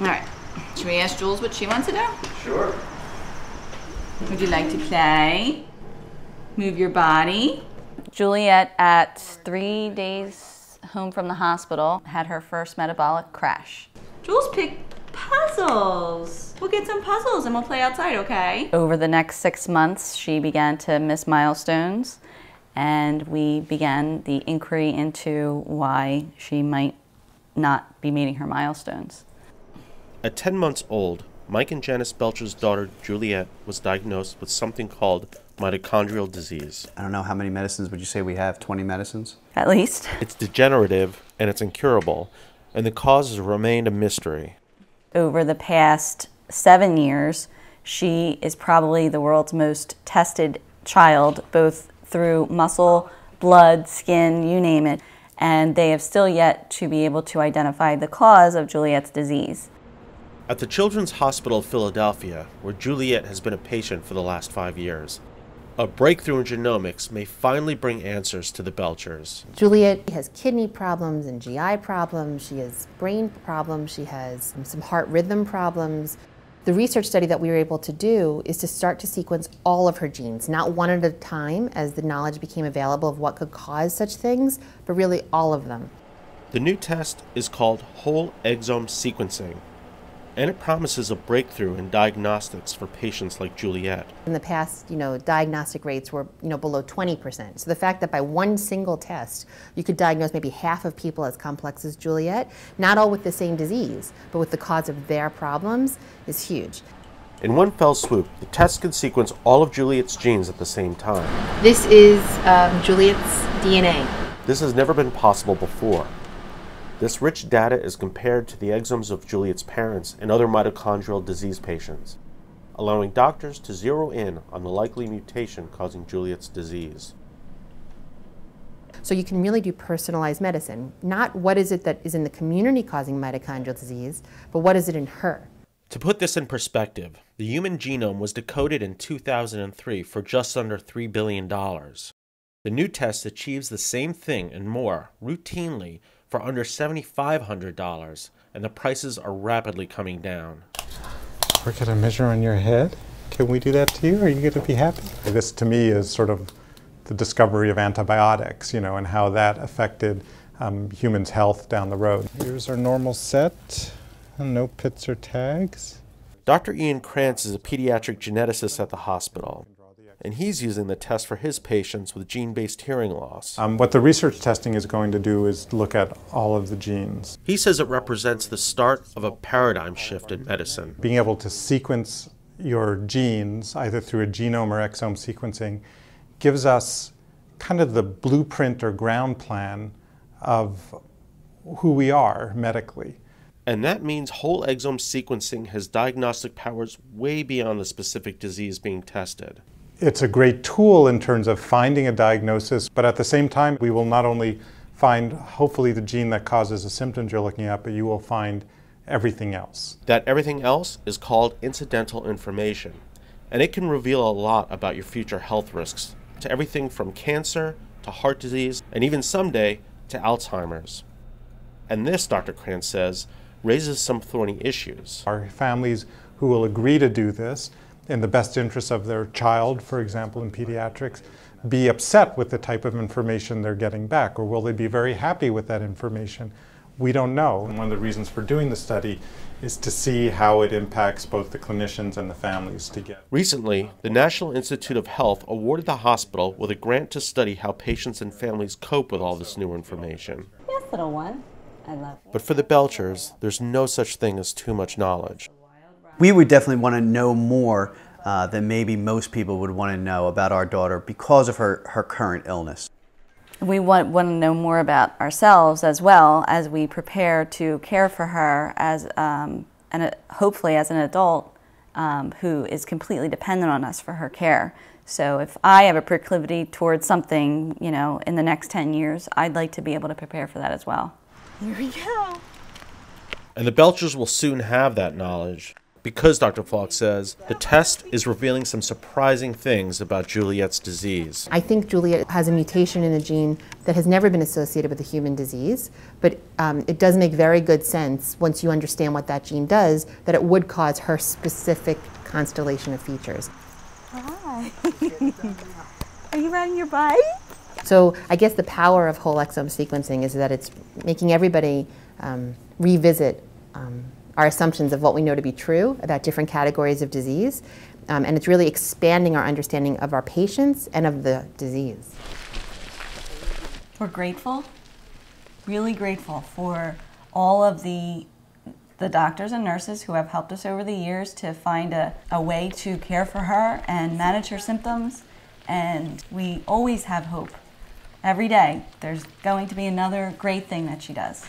All right. Should we ask Jules what she wants to do? Sure. Would you like to play? Move your body? Juliet, at 3 days home from the hospital, had her first metabolic crash. Jules picked puzzles. We'll get some puzzles and we'll play outside, okay? Over the next 6 months, she began to miss milestones, and we began the inquiry into why she might not be meeting her milestones. At 10 months old, Mike and Janice Belcher's daughter, Juliet, was diagnosed with something called mitochondrial disease. I don't know, how many medicines would you say we have? 20 medicines? At least. It's degenerative and it's incurable, and the causes remained a mystery. Over the past 7 years, she is probably the world's most tested child, both through muscle, blood, skin, you name it, and they have still yet to be able to identify the cause of Juliet's disease. At the Children's Hospital of Philadelphia, where Juliet has been a patient for the last 5 years, a breakthrough in genomics may finally bring answers to the Belchers. Juliet has kidney problems and GI problems, she has brain problems, she has some heart rhythm problems. The research study that we were able to do is to start to sequence all of her genes, not one at a time, as the knowledge became available of what could cause such things, but really all of them. The new test is called whole exome sequencing, and it promises a breakthrough in diagnostics for patients like Juliet. In the past, diagnostic rates were, below 20%. So the fact that by one single test, you could diagnose maybe half of people as complex as Juliet, not all with the same disease, but with the cause of their problems, is huge. In one fell swoop, the test can sequence all of Juliet's genes at the same time. This is Juliet's DNA. This has never been possible before. This rich data is compared to the exomes of Juliet's parents and other mitochondrial disease patients, allowing doctors to zero in on the likely mutation causing Juliet's disease. So you can really do personalized medicine. Not what is it that is in the community causing mitochondrial disease, but what is it in her? To put this in perspective, the human genome was decoded in 2003 for just under $3 billion. The new test achieves the same thing and more routinely for under $7,500, and the prices are rapidly coming down. We're gonna measure on your head. Can we do that to you? Are you gonna be happy? This to me is sort of the discovery of antibiotics, and how that affected humans' health down the road. Here's our normal set, and no pits or tags. Dr. Ian Krantz is a pediatric geneticist at the hospital, and he's using the test for his patients with gene-based hearing loss. What the research testing is going to do is look at all of the genes. He says it represents the start of a paradigm shift in medicine. Being able to sequence your genes, either through a genome or exome sequencing, gives us kind of the blueprint or ground plan of who we are medically. And that means whole exome sequencing has diagnostic powers way beyond the specific disease being tested. It's a great tool in terms of finding a diagnosis, but at the same time, we will not only find, hopefully, the gene that causes the symptoms you're looking at, but you will find everything else. That everything else is called incidental information, and it can reveal a lot about your future health risks, to everything from cancer, to heart disease, and even someday, to Alzheimer's. And this, Dr. Krantz says, raises some thorny issues. Our families who will agree to do this in the best interests of their child, for example, in pediatrics, be upset with the type of information they're getting back, or will they be very happy with that information? We don't know. And one of the reasons for doing the study is to see how it impacts both the clinicians and the families together. Recently, the National Institute of Health awarded the hospital with a grant to study how patients and families cope with all this new information. Yes, little one. I love it. But for the Belchers, there's no such thing as too much knowledge. We would definitely want to know more than maybe most people would want to know about our daughter because of her current illness. We want to know more about ourselves as well as we prepare to care for her as, and hopefully as an adult who is completely dependent on us for her care. So if I have a proclivity towards something, in the next 10 years, I'd like to be able to prepare for that as well. Here we go. And the Belchers will soon have that knowledge. because Dr. Falk says the test is revealing some surprising things about Juliet's disease. I think Juliet has a mutation in a gene that has never been associated with a human disease, but it does make very good sense once you understand what that gene does, that it would cause her specific constellation of features. Hi. Are you riding your bike? So I guess the power of whole exome sequencing is that it's making everybody revisit our assumptions of what we know to be true about different categories of disease, and it's really expanding our understanding of our patients and of the disease. We're grateful, really grateful for all of the doctors and nurses who have helped us over the years to find a way to care for her and manage her symptoms, and we always have hope. Every day there's going to be another great thing that she does.